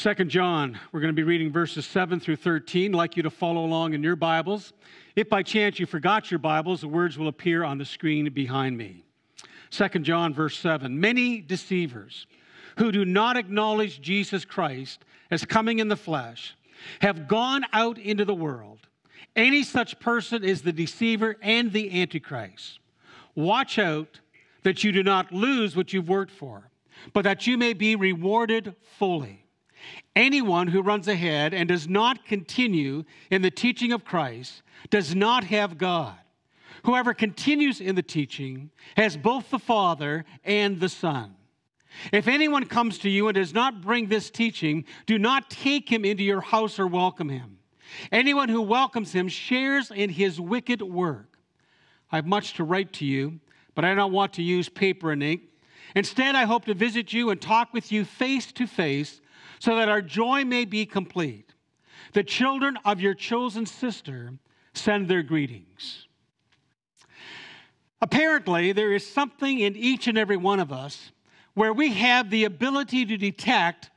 2 John, we're going to be reading verses 7 through 13. I'd like you to follow along in your Bibles. If by chance you forgot your Bibles, the words will appear on the screen behind me. 2 John, verse 7, many deceivers who do not acknowledge Jesus Christ as coming in the flesh have gone out into the world. Any such person is the deceiver and the antichrist. Watch out that you do not lose what you've worked for, but that you may be rewarded fully. Anyone who runs ahead and does not continue in the teaching of Christ does not have God. Whoever continues in the teaching has both the Father and the Son. If anyone comes to you and does not bring this teaching, do not take him into your house or welcome him. Anyone who welcomes him shares in his wicked work. I have much to write to you, but I don't want to use paper and ink. Instead, I hope to visit you and talk with you face to face so that our joy may be complete. The children of your chosen sister send their greetings. Apparently, there is something in each and every one of us where we have the ability to detect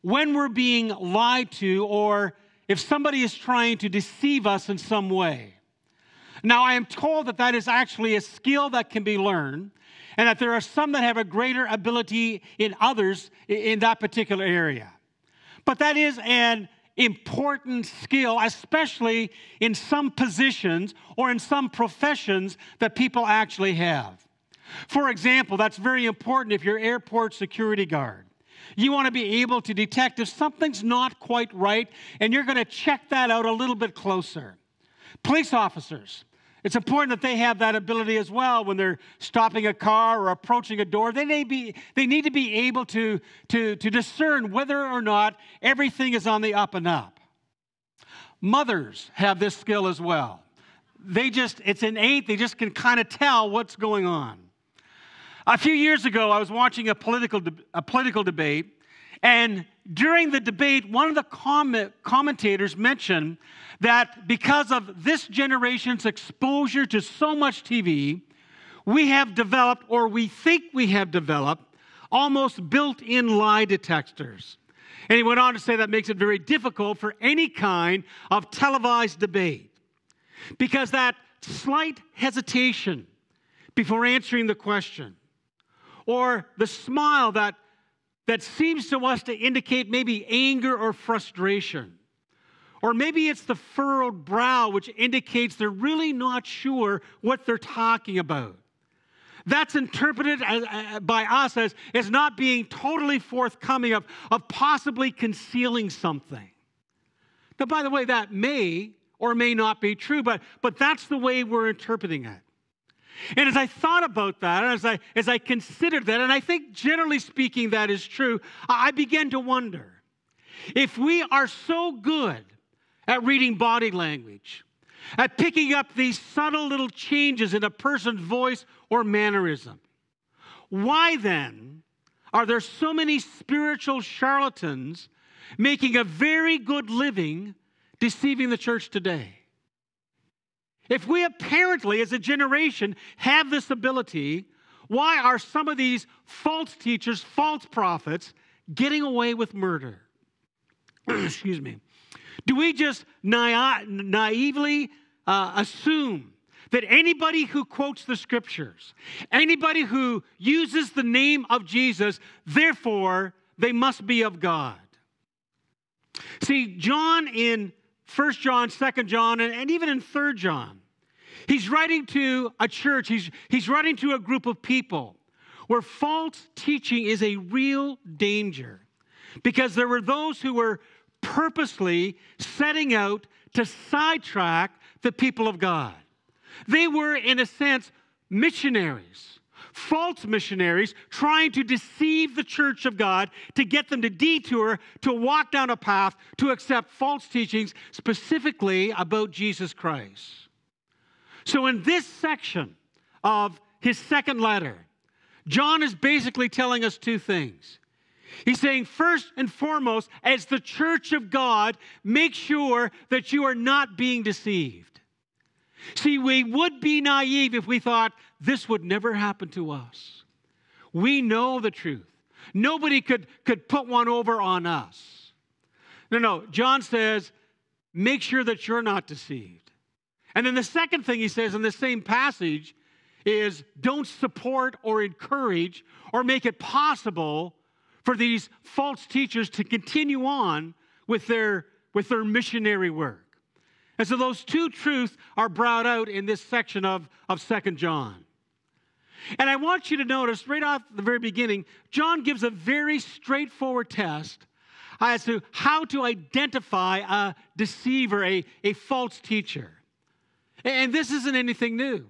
when we're being lied to or if somebody is trying to deceive us in some way. Now, I am told that that is actually a skill that can be learned and that there are some that have a greater ability in others in that particular area. But that is an important skill, especially in some positions or in some professions that people actually have. For example, that's very important if you're an airport security guard. You want to be able to detect if something's not quite right, and you're going to check that out a little bit closer. Police officers, it's important that they have that ability as well when they're stopping a car or approaching a door. They need to be able to discern whether or not everything is on the up and up. Mothers have this skill as well. It's innate, they just can kind of tell what's going on. A few years ago, I was watching a political debate, and during the debate, one of the commentators mentioned that because of this generation's exposure to so much TV, we have developed, or we think we have developed, almost built-in lie detectors. And he went on to say that makes it very difficult for any kind of televised debate, because that slight hesitation before answering the question, or the smile that seems to us to indicate maybe anger or frustration, or maybe it's the furrowed brow which indicates they're really not sure what they're talking about. That's interpreted by us as not being totally forthcoming of possibly concealing something. Now, by the way, that may or may not be true, but that's the way we're interpreting it. And as I thought about that, and as I considered that, and I think generally speaking that is true, I began to wonder if we are so good at reading body language, at picking up these subtle little changes in a person's voice or mannerism, why then are there so many spiritual charlatans making a very good living deceiving the church today? If we apparently, as a generation, have this ability, why are some of these false teachers, false prophets, getting away with murder? Excuse me. Do we just naively assume that anybody who quotes the scriptures, anybody who uses the name of Jesus, therefore they must be of God? See, John in 1 John, 2 John, and even in 3 John, he's writing to a church, he's writing to a group of people where false teaching is a real danger, because there were those who were purposely setting out to sidetrack the people of God. They were, in a sense, missionaries, false missionaries, trying to deceive the church of God to get them to detour, to walk down a path, to accept false teachings specifically about Jesus Christ. So in this section of his second letter, John is basically telling us two things. He's saying, first and foremost, as the church of God, make sure that you are not being deceived. See, we would be naive if we thought this would never happen to us. We know the truth. Nobody could put one over on us. No. John says, make sure that you're not deceived. And then the second thing he says in the same passage is don't support or encourage or make it possible for these false teachers to continue on with their missionary work. And so those two truths are brought out in this section of 2 John. And I want you to notice right off the very beginning, John gives a very straightforward test as to how to identify a deceiver, a false teacher. And this isn't anything new.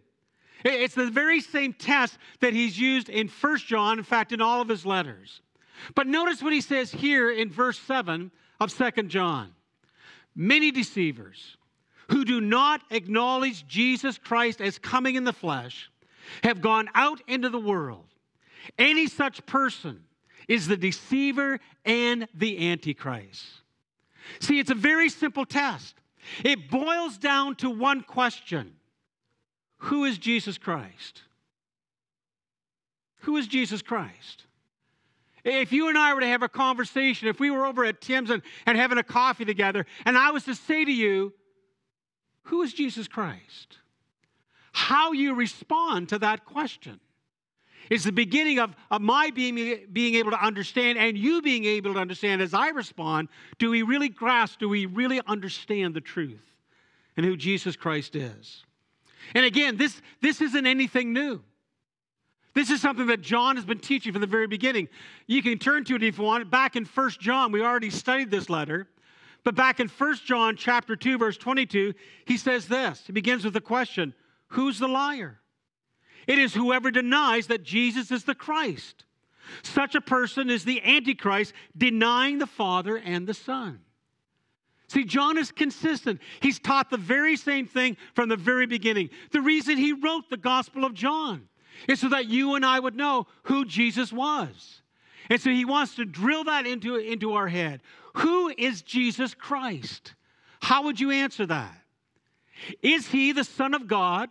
It's the very same test that he's used in 1 John, in fact, in all of his letters. But notice what he says here in verse 7 of 2 John. Many deceivers who do not acknowledge Jesus Christ as coming in the flesh have gone out into the world. Any such person is the deceiver and the Antichrist. See, it's a very simple test. It boils down to one question. Who is Jesus Christ? Who is Jesus Christ? If you and I were to have a conversation, if we were over at Tim's and having a coffee together, and I was to say to you, who is Jesus Christ? How you respond to that question is the beginning of my being able to understand and you being able to understand as I respond, do we really grasp, do we really understand the truth and who Jesus Christ is? And again, this isn't anything new. This is something that John has been teaching from the very beginning. You can turn to it if you want. Back in 1 John, we already studied this letter. But back in 1 John chapter 2, verse 22, he says this. He begins with the question, who's the liar? It is whoever denies that Jesus is the Christ. Such a person is the Antichrist, denying the Father and the Son. See, John is consistent. He's taught the very same thing from the very beginning. The reason he wrote the Gospel of John is so that you and I would know who Jesus was. And so he wants to drill that into our head. Who is Jesus Christ? How would you answer that? Is he the Son of God,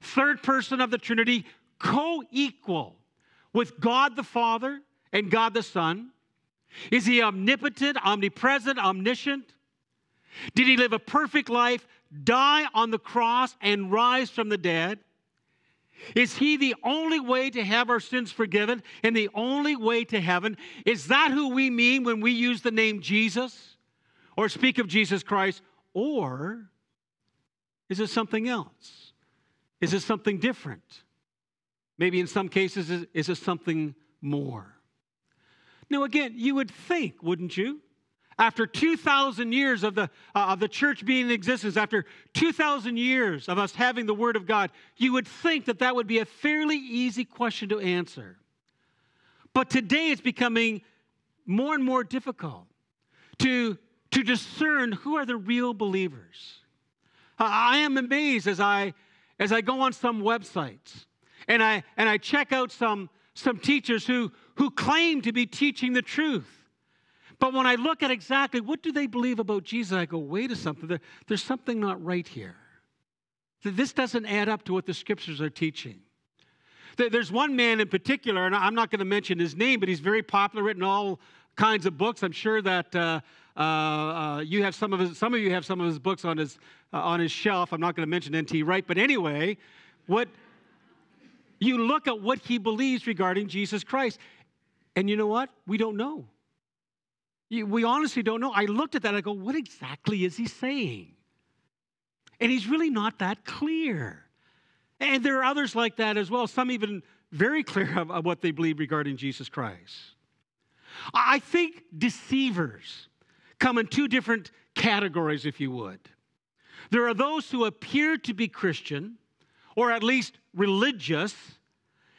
third person of the Trinity, co-equal with God the Father and God the Son? Is he omnipotent, omnipresent, omniscient? Did he live a perfect life, die on the cross, and rise from the dead? Is he the only way to have our sins forgiven and the only way to heaven? Is that who we mean when we use the name Jesus or speak of Jesus Christ? Or is it something else? Is it something different? Maybe in some cases, is it something more? Now again, you would think, wouldn't you? After 2,000 years of the church being in existence, after 2,000 years of us having the Word of God, you would think that that would be a fairly easy question to answer. But today it's becoming more and more difficult to discern who are the real believers. I am amazed as I go on some websites and I check out some teachers who claim to be teaching the truth. But when I look at exactly what do they believe about Jesus, I go, wait a second, there's something not right here. This doesn't add up to what the Scriptures are teaching. There's one man in particular, and I'm not going to mention his name, but he's very popular, written all kinds of books. I'm sure that you have some of you have some of his books on his shelf. I'm not going to mention N.T. Wright, but anyway, what you look at what he believes regarding Jesus Christ, and you know what? We don't know. We honestly don't know. I looked at that, I go, what exactly is he saying? And he's really not that clear. And there are others like that as well, some even very clear of what they believe regarding Jesus Christ. I think deceivers come in two different categories, if you would. There are those who appear to be Christian, or at least religious,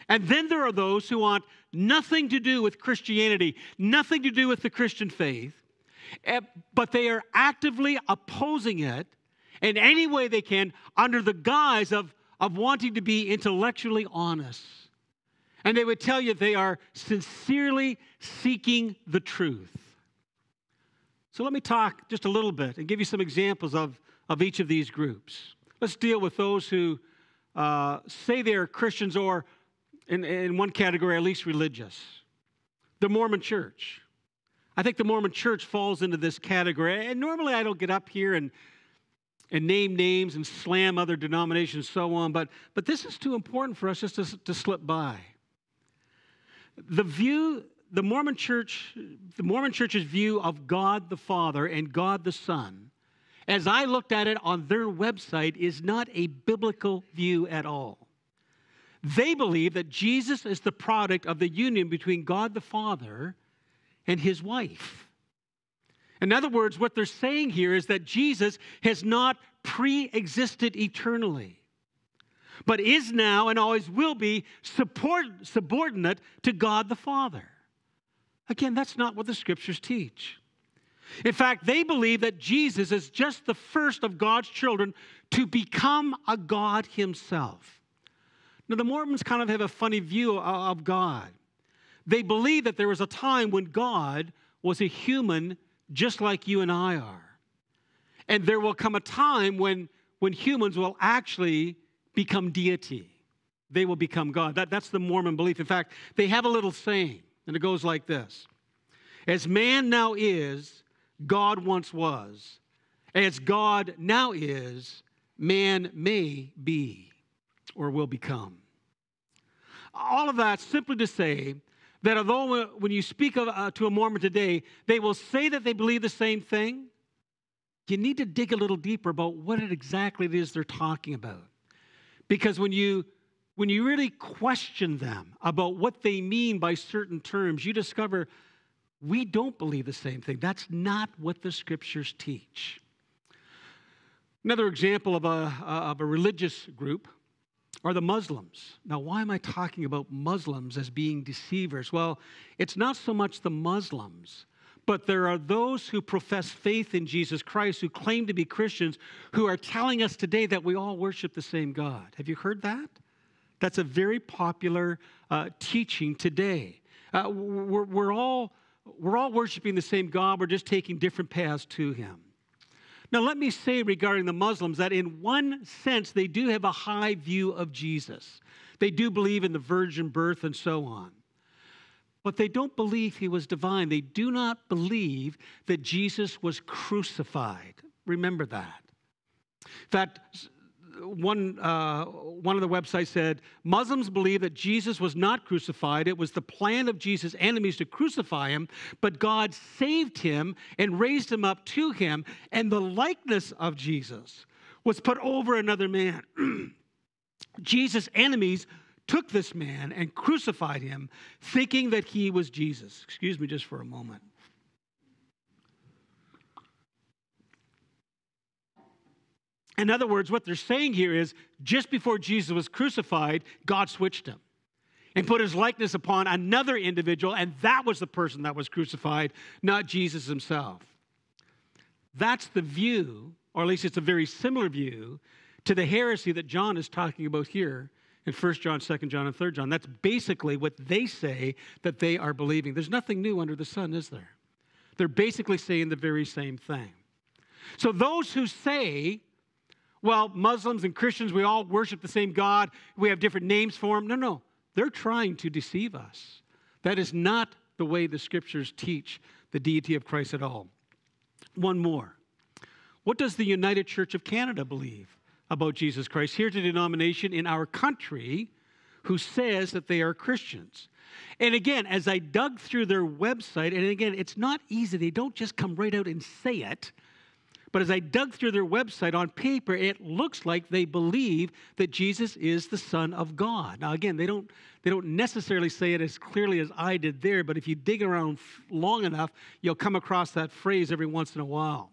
and then there are those who want nothing to do with Christianity, nothing to do with the Christian faith, but they are actively opposing it in any way they can under the guise of wanting to be intellectually honest. And they would tell you they are sincerely seeking the truth. So let me talk just a little bit and give you some examples of each of these groups. Let's deal with those who say they are Christians or in one category, at least religious. The Mormon Church. I think the Mormon Church falls into this category. And normally I don't get up here and name names and slam other denominations and so on, but this is too important for us just to slip by. The Mormon Church's view of God the Father and God the Son, as I looked at it on their website, is not a biblical view at all. They believe that Jesus is the product of the union between God the Father and his wife. In other words, what they're saying here is that Jesus has not pre-existed eternally, but is now and always will be subordinate to God the Father. Again, that's not what the Scriptures teach. In fact, they believe that Jesus is just the first of God's children to become a God himself. Now, the Mormons kind of have a funny view of God. They believe that there was a time when God was a human just like you and I are. And there will come a time when humans will actually become deity. They will become God. That's the Mormon belief. In fact, they have a little saying, and it goes like this. As man now is, God once was. As God now is, man may be or will become. All of that simply to say that although when you speak to a Mormon today, they will say that they believe the same thing, you need to dig a little deeper about what exactly it is they're talking about. Because when you really question them about what they mean by certain terms, you discover we don't believe the same thing. That's not what the Scriptures teach. Another example of a religious group are the Muslims. Now, why am I talking about Muslims as being deceivers? Well, it's not so much the Muslims, but there are those who profess faith in Jesus Christ, who claim to be Christians, who are telling us today that we all worship the same God. Have you heard that? That's a very popular teaching today. We're all worshiping the same God. We're just taking different paths to him. Now, let me say regarding the Muslims that in one sense, they do have a high view of Jesus. They do believe in the virgin birth and so on. But they don't believe he was divine. They do not believe that Jesus was crucified. Remember that. In fact, one of the websites said, Muslims believe that Jesus was not crucified. It was the plan of Jesus' enemies to crucify him, but God saved him and raised him up to him, and the likeness of Jesus was put over another man. Jesus' enemies took this man and crucified him, thinking that he was Jesus. Excuse me just for a moment. In other words, what they're saying here is just before Jesus was crucified, God switched him and put his likeness upon another individual, and that was the person that was crucified, not Jesus himself. That's the view, or at least it's a very similar view, to the heresy that John is talking about here in 1 John, 2 John, and 3 John. That's basically what they say that they are believing. There's nothing new under the sun, is there? They're basically saying the very same thing. So those who say, well, Muslims and Christians, we all worship the same God. We have different names for him. No. They're trying to deceive us. That is not the way the Scriptures teach the deity of Christ at all. One more. What does the United Church of Canada believe about Jesus Christ? Here's a denomination in our country who says that they are Christians. And again, as I dug through their website, and again, it's not easy. They don't just come right out and say it. But as I dug through their website on paper, it looks like they believe that Jesus is the Son of God. Now, again, they don't necessarily say it as clearly as I did there, but if you dig around long enough, you'll come across that phrase every once in a while.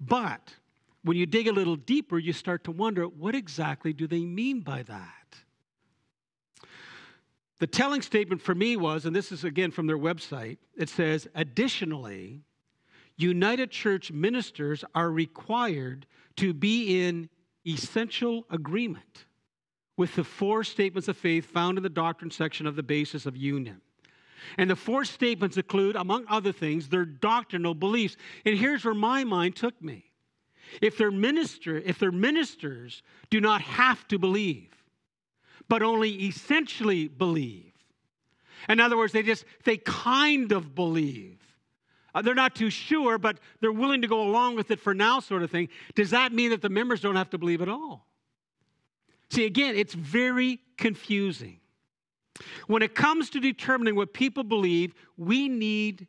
But when you dig a little deeper, you start to wonder, what exactly do they mean by that? The telling statement for me was, and this is again from their website, it says, additionally, United Church ministers are required to be in essential agreement with the four statements of faith found in the doctrine section of the Basis of Union. And the four statements include, among other things, their doctrinal beliefs. And here's where my mind took me. If their ministers do not have to believe, but only essentially believe. In other words, they kind of believe. They're not too sure, but they're willing to go along with it for now sort of thing. Does that mean that the members don't have to believe at all? See, again, it's very confusing. When it comes to determining what people believe, we need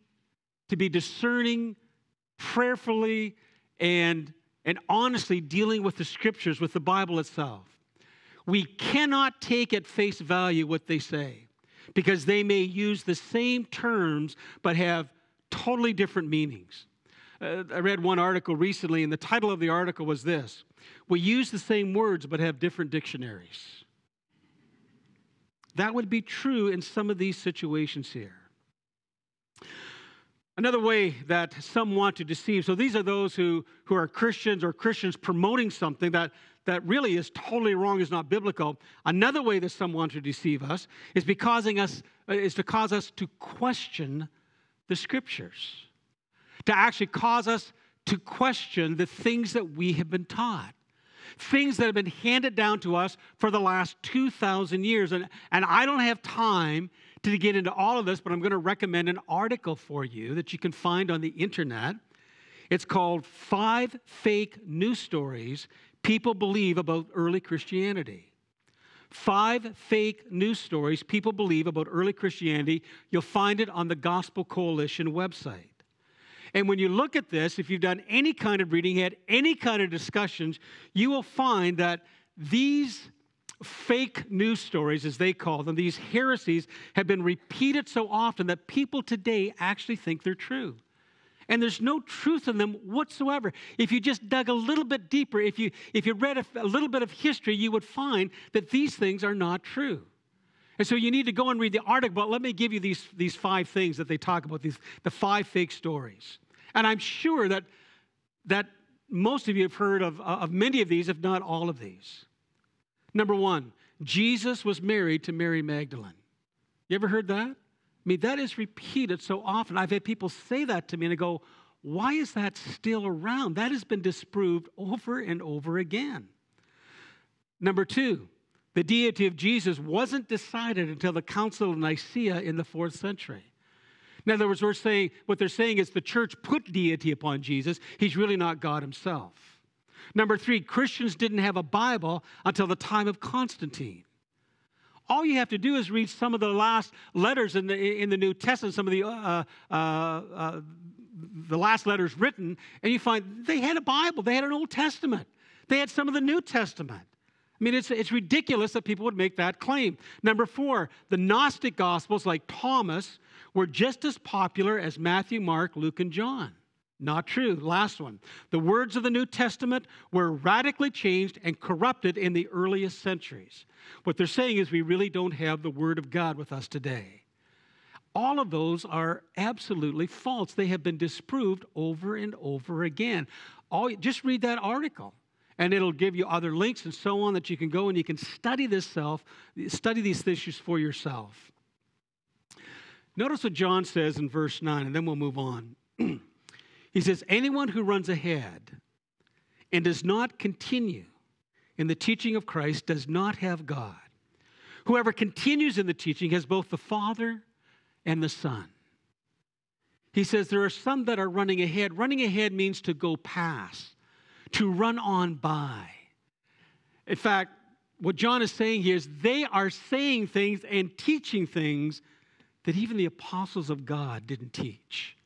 to be discerning, prayerfully, and honestly dealing with the Scriptures, with the Bible itself. We cannot take at face value what they say, because they may use the same terms but have totally different meanings. I read one article recently, and the title of the article was this: we use the same words but have different dictionaries. That would be true in some of these situations here. Another way that some want to deceive, so these are those who are Christians or Christians promoting something that really is totally wrong, is not biblical. Another way that some want to deceive us is to cause us to question the Scriptures, to actually cause us to question the things that we have been taught, things that have been handed down to us for the last 2,000 years. And I don't have time to get into all of this, but I'm going to recommend an article for you that you can find on the internet. It's called 5 Fake News Stories People Believe About Early Christianity. 5 Fake News Stories People Believe About Early Christianity. You'll find it on the Gospel Coalition website. And when you look at this, if you've done any kind of reading, had any kind of discussions, you will find that these fake news stories, as they call them, these heresies, have been repeated so often that people today actually think they're true. And there's no truth in them whatsoever. If you just dug a little bit deeper, if you read a little bit of history, you would find that these things are not true. And so you need to go and read the article, but let me give you these 5 things that they talk about, the 5 fake stories. And I'm sure that most of you have heard of many of these, if not all of these. Number 1, Jesus was married to Mary Magdalene. You ever heard that? I mean, that is repeated so often. I've had people say that to me, and I go, why is that still around? That has been disproved over and over again. Number 2, the deity of Jesus wasn't decided until the Council of Nicaea in the 4th century. In other words, what they're saying is the church put deity upon Jesus. He's really not God himself. Number 3, Christians didn't have a Bible until the time of Constantine. All you have to do is read some of the last letters in the New Testament, some of the last letters written, and you find they had a Bible. They had an Old Testament. They had some of the New Testament. I mean, it's ridiculous that people would make that claim. Number 4, the Gnostic Gospels, like Thomas, were just as popular as Matthew, Mark, Luke, and John. Not true. Last one. The words of the New Testament were radically changed and corrupted in the earliest centuries. What they're saying is we really don't have the Word of God with us today. All of those are absolutely false. They have been disproved over and over again. Just read that article, and it'll give you other links and so on that you can go and you can study these issues for yourself. Notice what John says in verse 9, and then we'll move on. He says, anyone who runs ahead and does not continue in the teaching of Christ does not have God. Whoever continues in the teaching has both the Father and the Son. He says there are some that are running ahead. Running ahead means to go past, to run on by. In fact, what John is saying here is they are saying things and teaching things that even the apostles of God didn't teach.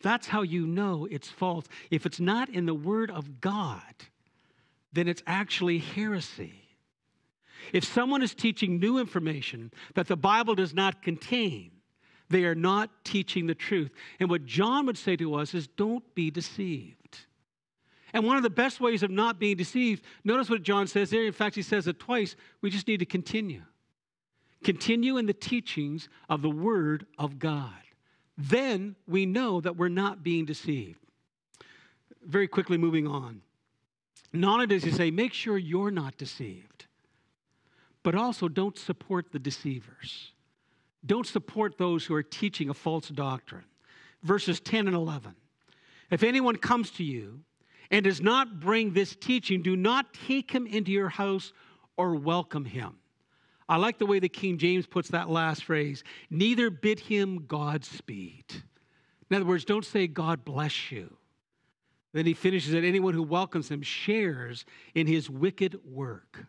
That's how you know it's false. If it's not in the Word of God, then it's actually heresy. If someone is teaching new information that the Bible does not contain, they are not teaching the truth. And what John would say to us is, don't be deceived. And one of the best ways of not being deceived, notice what John says there. In fact, he says it twice. We just need to continue. Continue in the teachings of the Word of God. Then we know that we're not being deceived. Very quickly moving on. Not only does he say, make sure you're not deceived, but also don't support the deceivers. Don't support those who are teaching a false doctrine. Verses 10 and 11. If anyone comes to you and does not bring this teaching, do not take him into your house or welcome him. I like the way the King James puts that last phrase, neither bid him Godspeed. In other words, don't say, God bless you. Then he finishes that anyone who welcomes him shares in his wicked work.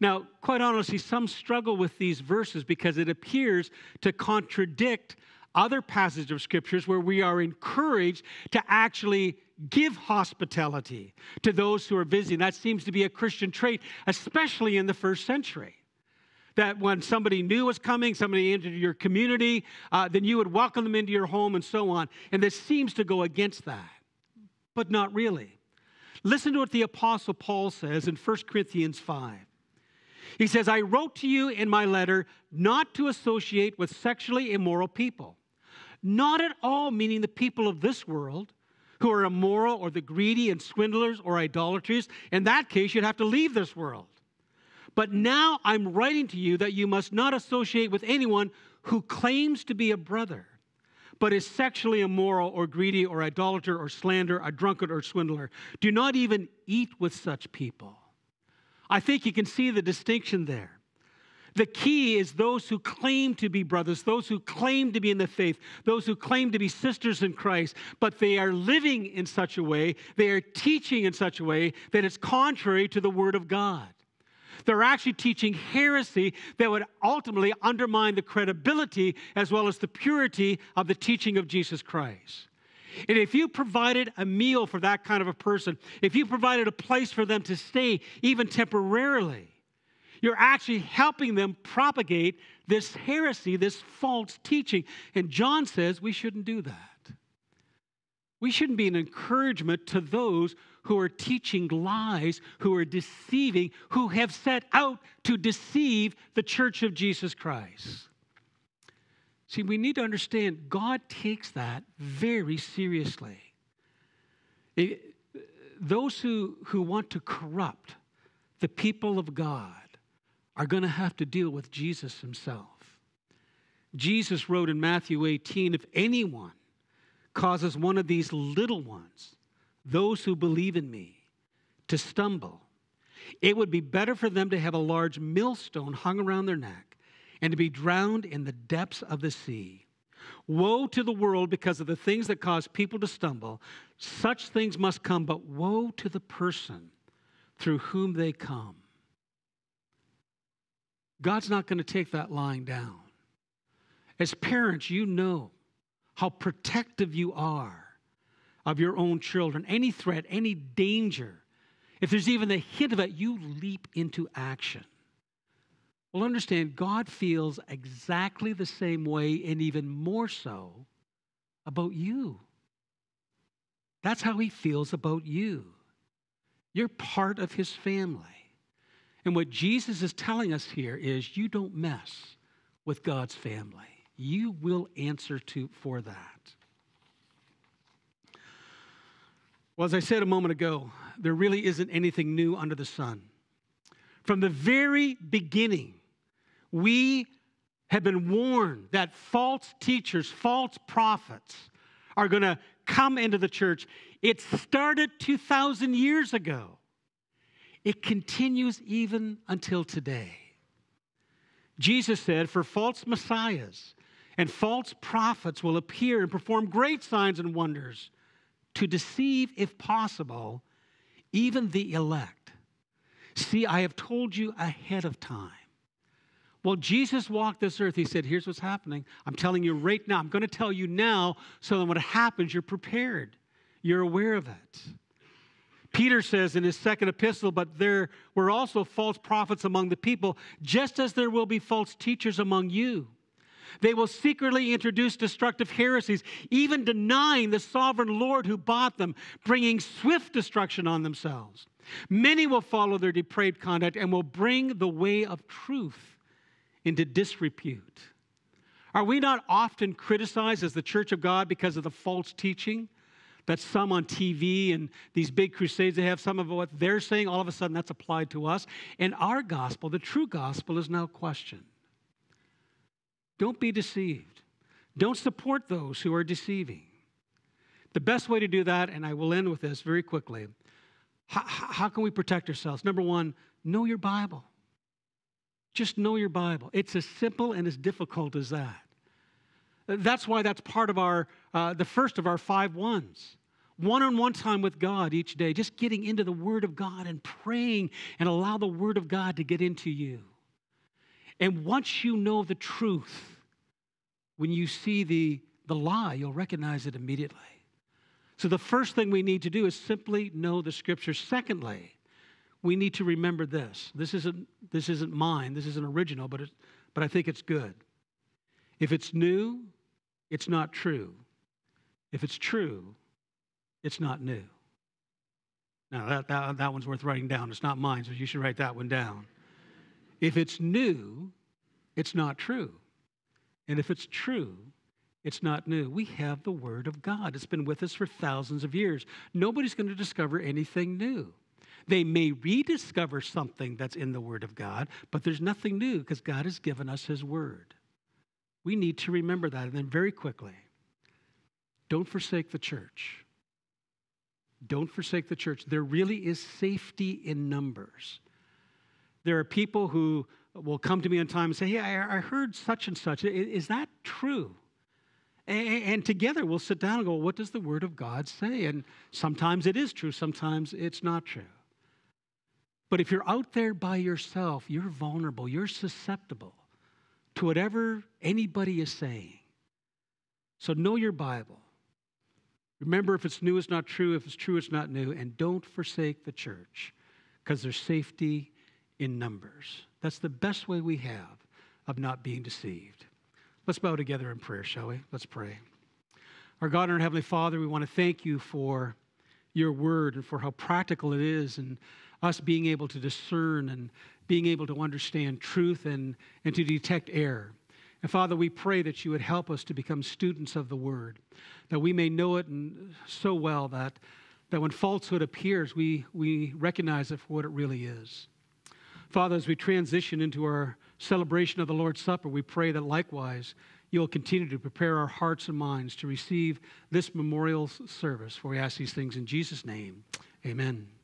Now, quite honestly, some struggle with these verses because it appears to contradict other passages of scriptures where we are encouraged to actually give hospitality to those who are visiting. That seems to be a Christian trait, especially in the first century. That when somebody new was coming, somebody entered your community, then you would welcome them into your home and so on. And this seems to go against that, but not really. Listen to what the Apostle Paul says in 1 Corinthians 5. He says, I wrote to you in my letter not to associate with sexually immoral people, not at all meaning the people of this world who are immoral or the greedy and swindlers or idolaters. In that case, you'd have to leave this world. But now I'm writing to you that you must not associate with anyone who claims to be a brother, but is sexually immoral or greedy or idolater or slanderer, a drunkard or swindler. Do not even eat with such people. I think you can see the distinction there. The key is those who claim to be brothers, those who claim to be in the faith, those who claim to be sisters in Christ, but they are living in such a way, they are teaching in such a way that it's contrary to the Word of God. They're actually teaching heresy that would ultimately undermine the credibility as well as the purity of the teaching of Jesus Christ. And if you provided a meal for that kind of a person, if you provided a place for them to stay, even temporarily, you're actually helping them propagate this heresy, this false teaching. And John says we shouldn't do that. We shouldn't be an encouragement to those who are teaching lies, who are deceiving, who have set out to deceive the church of Jesus Christ. See, we need to understand God takes that very seriously. Those who want to corrupt the people of God are going to have to deal with Jesus himself. Jesus wrote in Matthew 18, if anyone causes one of these little ones, those who believe in me, to stumble, it would be better for them to have a large millstone hung around their neck and to be drowned in the depths of the sea. Woe to the world because of the things that cause people to stumble. Such things must come, but woe to the person through whom they come. God's not going to take that lying down. As parents, you know how protective you are of your own children. Any threat, any danger, if there's even the hint of it, you leap into action. Well, understand, God feels exactly the same way and even more so about you. That's how he feels about you. You're part of his family. And what Jesus is telling us here is you don't mess with God's family. You will answer for that. Well, as I said a moment ago, there really isn't anything new under the sun. From the very beginning, we have been warned that false teachers, false prophets are going to come into the church. It started 2,000 years ago. It continues even until today. Jesus said, for false messiahs and false prophets will appear and perform great signs and wonders to deceive, if possible, even the elect. See, I have told you ahead of time. Well, Jesus walked this earth. He said, here's what's happening. I'm telling you right now. I'm going to tell you now so that when it happens, you're prepared. You're aware of it. Peter says in his second epistle, but there were also false prophets among the people, just as there will be false teachers among you. They will secretly introduce destructive heresies, even denying the sovereign Lord who bought them, bringing swift destruction on themselves. Many will follow their depraved conduct and will bring the way of truth into disrepute. Are we not often criticized as the Church of God because of the false teaching that some on TV and these big crusades they have, some of what they're saying, all of a sudden that's applied to us? And our gospel, the true gospel, is now questioned. Don't be deceived. Don't support those who are deceiving. The best way to do that, and I will end with this very quickly, how can we protect ourselves? Number one, know your Bible. Just know your Bible. It's as simple and as difficult as that. That's why that's part of our, the first of our 5 ones. One-on-one time with God each day, just getting into the Word of God and praying and allow the Word of God to get into you. And once you know the truth, when you see the lie, you'll recognize it immediately. So the first thing we need to do is simply know the Scriptures. Secondly, we need to remember this. This isn't mine. This isn't original, but I think it's good. If it's new, it's not true. If it's true, it's not new. Now, that one's worth writing down. It's not mine, so you should write that one down. If it's new, it's not true. And if it's true, it's not new. We have the Word of God. It's been with us for thousands of years. Nobody's going to discover anything new. They may rediscover something that's in the Word of God, but there's nothing new because God has given us His Word. We need to remember that. And then very quickly, don't forsake the church. Don't forsake the church. There really is safety in numbers. There are people who will come to me on time and say, hey, I heard such and such. Is that true? And together we'll sit down and go, what does the Word of God say? And sometimes it is true. Sometimes it's not true. But if you're out there by yourself, you're vulnerable. You're susceptible to whatever anybody is saying. So know your Bible. Remember, if it's new, it's not true. If it's true, it's not new. And don't forsake the church because there's safety in numbers. That's the best way we have of not being deceived. Let's bow together in prayer, shall we? Let's pray. Our God and our Heavenly Father, we want to thank you for your Word and for how practical it is and us being able to discern and being able to understand truth and to detect error. And Father, we pray that you would help us to become students of the Word, that we may know it so well that when falsehood appears, we recognize it for what it really is. Father, as we transition into our celebration of the Lord's Supper, we pray that likewise you'll continue to prepare our hearts and minds to receive this memorial service. For we ask these things in Jesus' name. Amen.